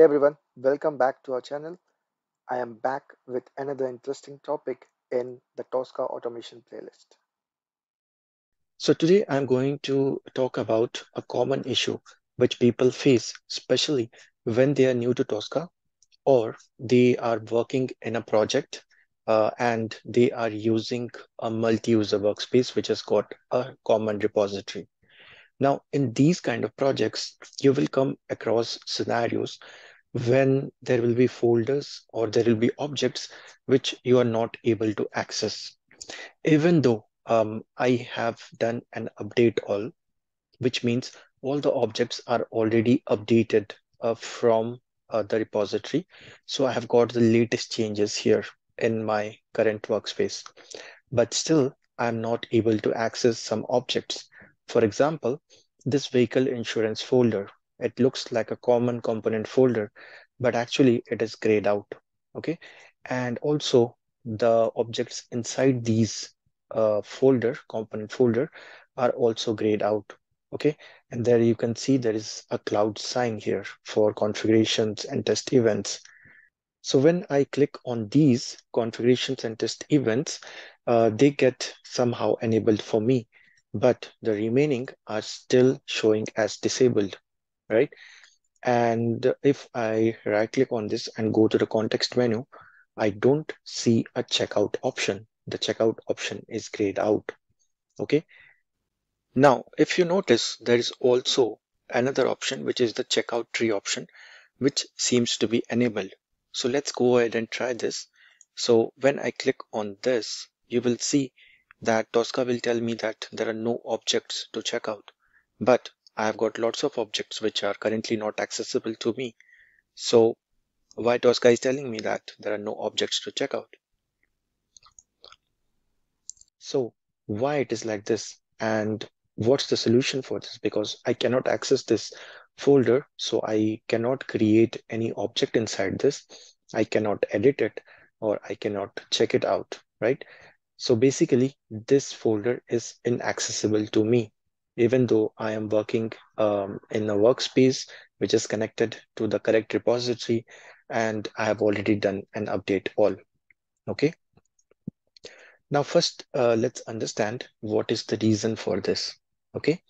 Hey everyone, welcome back to our channel. I am back with another interesting topic in the Tosca automation playlist. So today I'm going to talk about a common issue which people face, especially when they are new to Tosca or they are working in a project and they are using a multi-user workspace which has got a common repository. Now, in these kind of projects, you will come across scenarios when there will be folders or there will be objects which you are not able to access. Even though I have done an update all, which means all the objects are already updated from the repository. So I have got the latest changes here in my current workspace, but still I'm not able to access some objects. For example, this vehicle insurance folder, it looks like a common component folder, but actually it is grayed out, okay? And also the objects inside these component folder are also grayed out, okay? And there you can see there is a cloud sign here for configurations and test events. So when I click on these configurations and test events, they get somehow enabled for me, but the remaining are still showing as disabled, right? And if I right click on this and go to the context menu, I don't see a checkout option. The checkout option is grayed out, okay? Now, if you notice, there is also another option, which is the checkout tree option, which seems to be enabled. So let's go ahead and try this. So when I click on this, you will see that Tosca will tell me that there are no objects to check out, but I have got lots of objects which are currently not accessible to me. So why Tosca is telling me that there are no objects to check out? So why it is like this and what's the solution for this? Because I cannot access this folder, so I cannot create any object inside this. I cannot edit it or I cannot check it out, right? So basically, this folder is inaccessible to me, even though I am working in a workspace which is connected to the correct repository, and I have already done an update all, okay? Now, first, let's understand what is the reason for this, okay?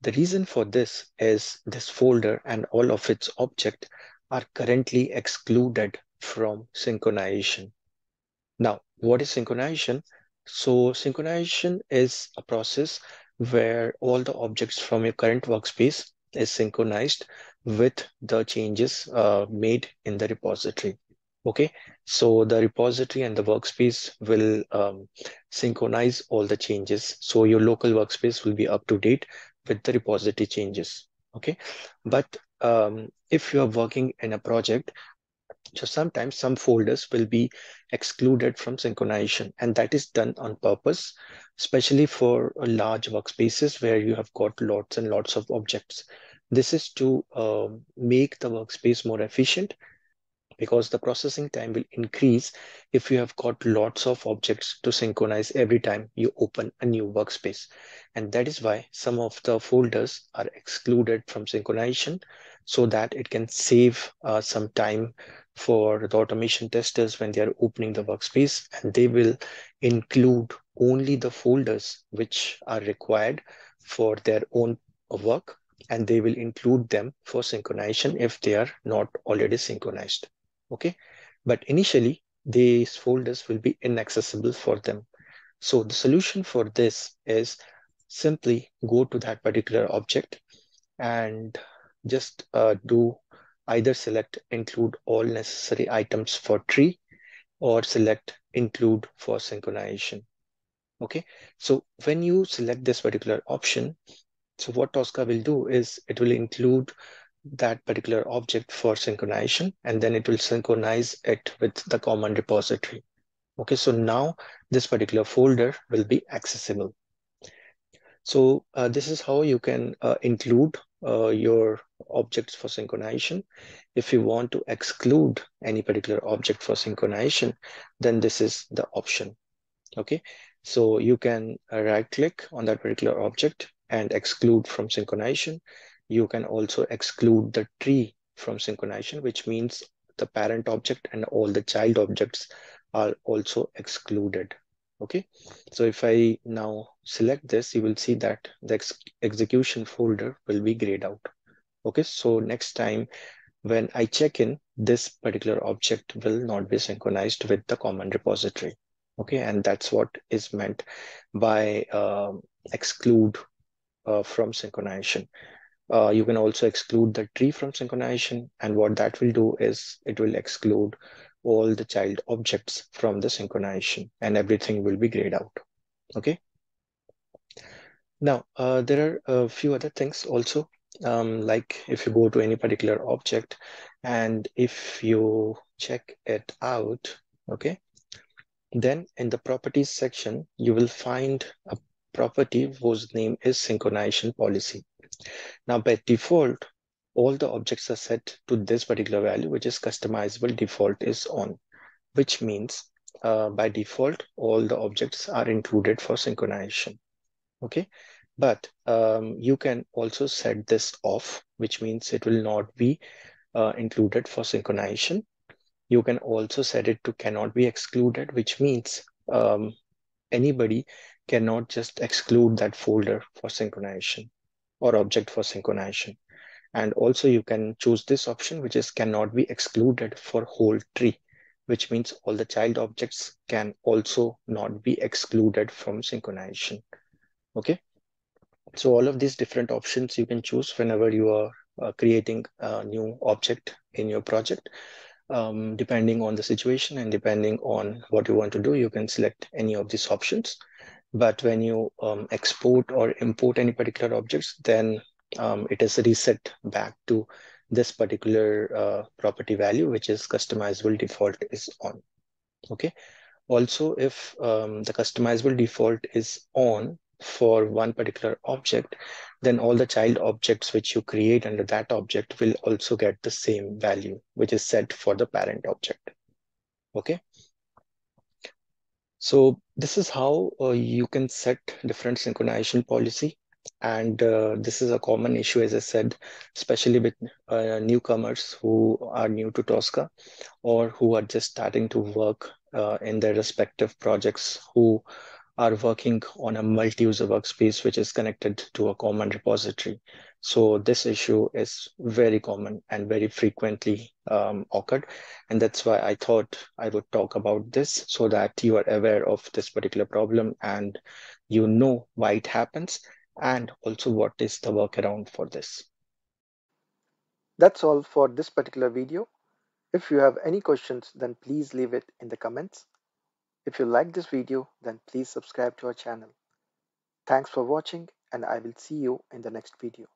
The reason for this is this folder and all of its objects are currently excluded from synchronization. Now, what is synchronization? So synchronization is a process where all the objects from your current workspace is synchronized with the changes made in the repository, okay? So the repository and the workspace will synchronize all the changes. So your local workspace will be up to date with the repository changes, okay? But if you are working in a project, so sometimes some folders will be excluded from synchronization, and that is done on purpose, especially for large workspaces where you have got lots and lots of objects. This is to make the workspace more efficient, because the processing time will increase if you have got lots of objects to synchronize every time you open a new workspace. And that is why some of the folders are excluded from synchronization, so that it can save some time for the automation testers when they are opening the workspace, and they will include only the folders which are required for their own work, and they will include them for synchronization if they are not already synchronized. Okay, but initially these folders will be inaccessible for them. So the solution for this is simply go to that particular object and just do either select include all necessary items for tree or select include for synchronization. Okay, so when you select this particular option, so what Tosca will do is it will include that particular object for synchronization, and then it will synchronize it with the common repository. Okay, so now this particular folder will be accessible. So this is how you can include your objects for synchronization. If you want to exclude any particular object for synchronization, then this is the option. Okay, so you can right click on that particular object and exclude from synchronization. You can also exclude the tree from synchronization, which means the parent object and all the child objects are also excluded. Okay, so if I now select this, you will see that the execution folder will be grayed out. Okay, so next time when I check in, this particular object will not be synchronized with the common repository. Okay, and that's what is meant by exclude from synchronization. You can also exclude the tree from synchronization, and what that will do is it will exclude all the child objects from the synchronization, and everything will be grayed out. Okay. Now, there are a few other things also, like if you go to any particular object and if you check it out, okay, then in the properties section, you will find a property whose name is synchronization policy. Now, by default, all the objects are set to this particular value, which is customizable default is on, which means by default, all the objects are included for synchronization. Okay, but you can also set this off, which means it will not be included for synchronization. You can also set it to cannot be excluded, which means anybody cannot just exclude that folder for synchronization or object for synchronization. And also you can choose this option, which is cannot be excluded for whole tree, which means all the child objects can also not be excluded from synchronization. Okay. So all of these different options you can choose whenever you are creating a new object in your project. Depending on the situation and depending on what you want to do, you can select any of these options. But when you export or import any particular objects, then it is reset back to this particular property value, which is customizable default is on. Okay. Also, if the customizable default is on for one particular object, then all the child objects which you create under that object will also get the same value, which is set for the parent object. Okay. So this is how you can set different synchronization policy. And this is a common issue, as I said, especially with newcomers who are new to Tosca or who are just starting to work in their respective projects, who are working on a multi-user workspace which is connected to a common repository. So this issue is very common and very frequently occurred. And that's why I thought I would talk about this so that you are aware of this particular problem and you know why it happens and also what is the workaround for this. That's all for this particular video. If you have any questions, then please leave it in the comments. If you like this video, then please subscribe to our channel. Thanks for watching, and I will see you in the next video.